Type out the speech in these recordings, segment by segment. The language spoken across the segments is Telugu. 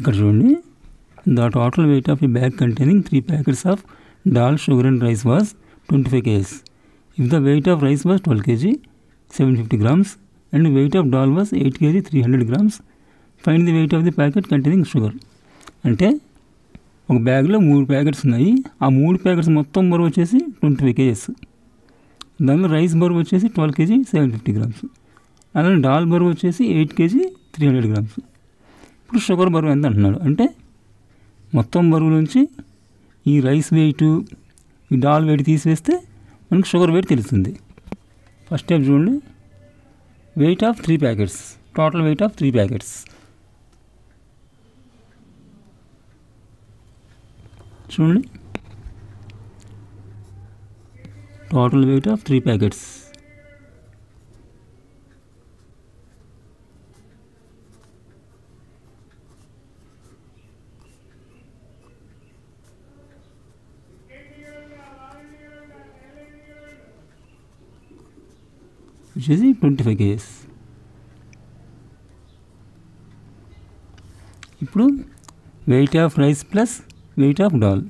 ఇక్కడ చూడండి, the total weight of a bag containing 3 packets of dal, sugar and rice was 25 kg. If the weight of rice was 12 kg, 750 grams, and the weight of dal was 8 kg, 300 grams, find the weight of the packet containing sugar. అంటే ఒక బ్యాగ్లో 3 ప్యాకెట్స్ ఉన్నాయి. ఆ 3 ప్యాకెట్స్ మొత్తం బరువు వచ్చేసి 25 kgs. దానిలో రైస్ బరువు వచ్చేసి 12 kg, 750 grams. అలానే డాల్ బరువు వచ్చేసి 8 kg, 300 grams. ఇప్పుడు షుగర్ బరువు ఎంత అంటున్నాడు అంటే మొత్తం బరువు నుంచి ఈ రైస్ వెయిట్, ఈ డాల్ వెయిట్ తీసివేస్తే మనకు షుగర్ వెయిట్ తెలుస్తుంది. ఫస్ట్ స్టెప్ చూడండి, weight of 3 packets, total weight of 3 packets. చూడండి, total weight of 3 packets. Which is 25 kgs. ఇప్పుడు weight of rice plus weight of dal.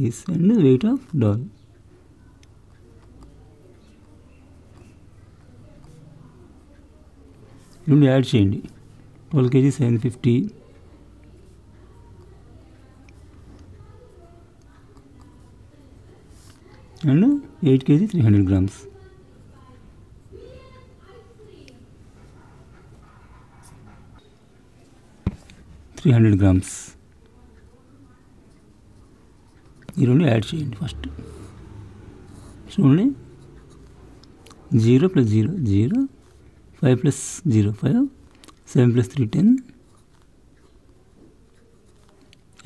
Rice and weight of dal. You'll add చేయండి. 12 kg 750. And 8 kg 300 grams. You only add change first. So only 0 plus 0, 0, 5 plus 0, 5, 7 plus 3, 10,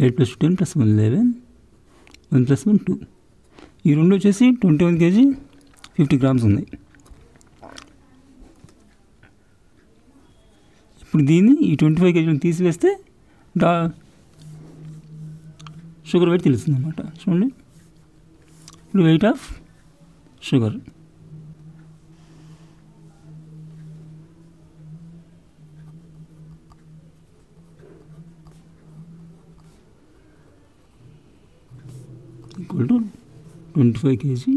8 plus 2, 10 plus 1, 11, 1 plus 1, 2. ఈ రెండు వచ్చేసి 21 kg 50 గ్రామ్స్ ఉన్నాయి. ఇప్పుడు దీన్ని ఈ 25 kg తీసివేస్తే షుగర్ వెయిట్ తెలుస్తుంది అన్నమాట. చూడండి, ఇప్పుడు weight of sugar equal to 25 kg.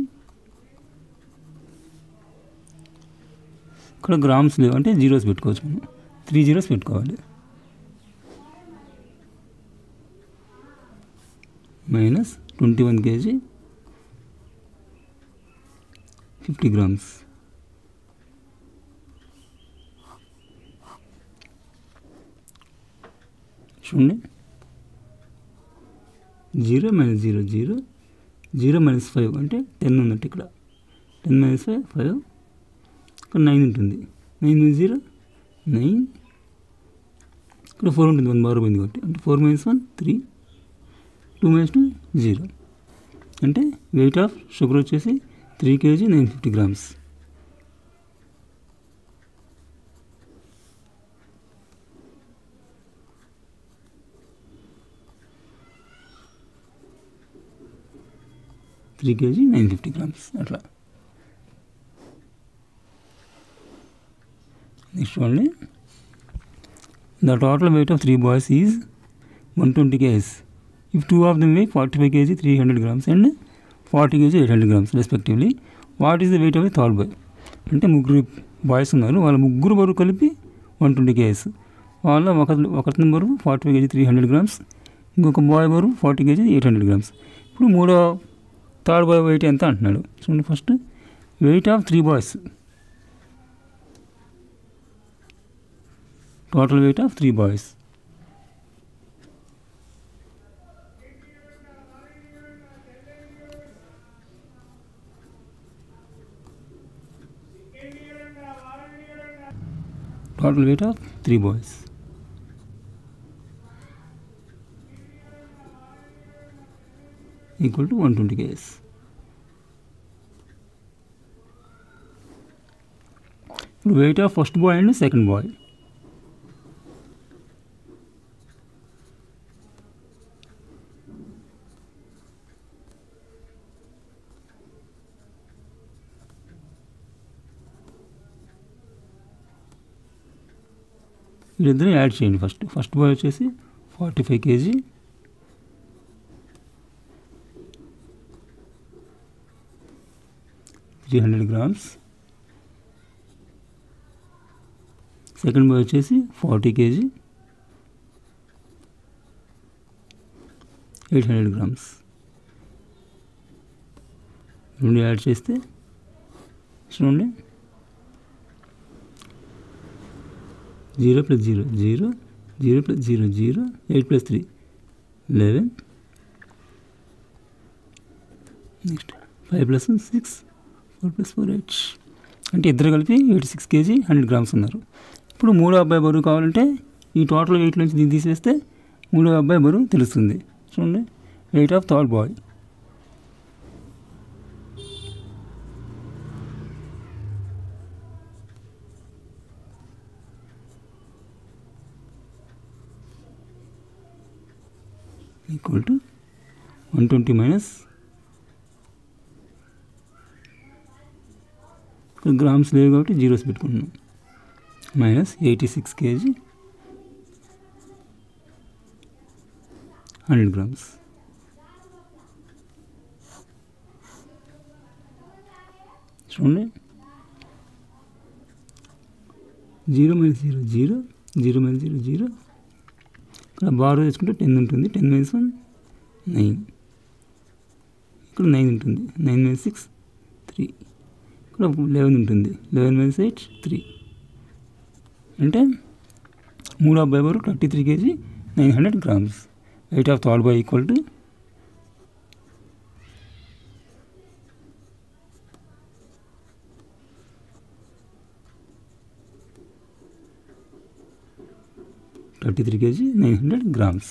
ఇక్కడ గ్రామ్స్ లేవు అంటే జీరోస్ పెట్టుకోవచ్చు, మనం 3 zeros పెట్టుకోవాలి. Minus 21 kg 50 grams. చూడండి, 0 minus 0 0, 0 minus 5 అంటే 10 ఉన్నట్టు. ఇక్కడ 10 minus 5, 5. ఇక్కడ 9 ఉంటుంది. 9 minus 0, 9. ఇక్కడ 4 ఉంటుంది, 1 బారు పోయింది కాబట్టి. అంటే 4 minus 1 3, 2 minus 2 0. అంటే వెయిట్ ఆఫ్ షుగర్ వచ్చేసి 3 kg 950 grams. అట్లా నెక్స్ట్ చూడండి, the total weight of 3 boys is 120 kgs. If 2 of them weigh 45 kg 300 grams and 40 kg 800 grams respectively, what is the weight of the third boy? అంటే ముగ్గురు బాయ్స్ ఉన్నారు, వాళ్ళ ముగ్గురు బరువు కలిపి 120 kgs. వాళ్ళ ఒకరి బరువు 45 kg 300 grams, ఇంకొక బాయ్ బరువు 40 kg 800 grams. ఇప్పుడు మూడో థర్డ్ బాయ్ వెయిట్ ఎంత అంటున్నాడు. చూడండి, first weight of 3 boys, Total weight of 3 boys. Total weight of 3 boys. Equal to 120 kgs. Weight of first boy and second boy. వీళ్ళిద్దరిని యాడ్ చేయండి. ఫస్ట్ బాయ్ వచ్చేసి 45 kg, three 300 grams. Second boy వచ్చేసి 40 kg, 800 grams. రెండు యాడ్ చేస్తే చూడండి 0 + 0 0 0 + 0 0 8 + 3 11. నెక్స్ట్ 5 + 1 6, 4 + 4 8. అంటే ఇద్దరు కలిపి 86 kg 100 grams ఉన్నారు. ఇప్పుడు మూడో అబ్బాయి బరువు కావాలంటే ఈ టోటల్ వెయిట్ నుంచి దీన్ని తీసివేస్తే మూడో అబ్బాయి బరువు తెలుస్తుంది. చూడండి weight of third boy 120 minus grams level got to zeros bit minus 86 kg 100 grams. So 0 minus 0 0 0 minus 0 0. ఇక్కడ బార్ తెచ్చుకుంటే 10 ఉంటుంది, 10 - 1 9. ఇక్కడ 9 ఉంటుంది, 9 - 6 3. ఇక్కడ 11 ఉంటుంది, 11 - 8 3. అంటే మూడు అబ్బాయి బరువు 33 kg 900 grams. Weight of third boy equal to 33 kg 900 grams.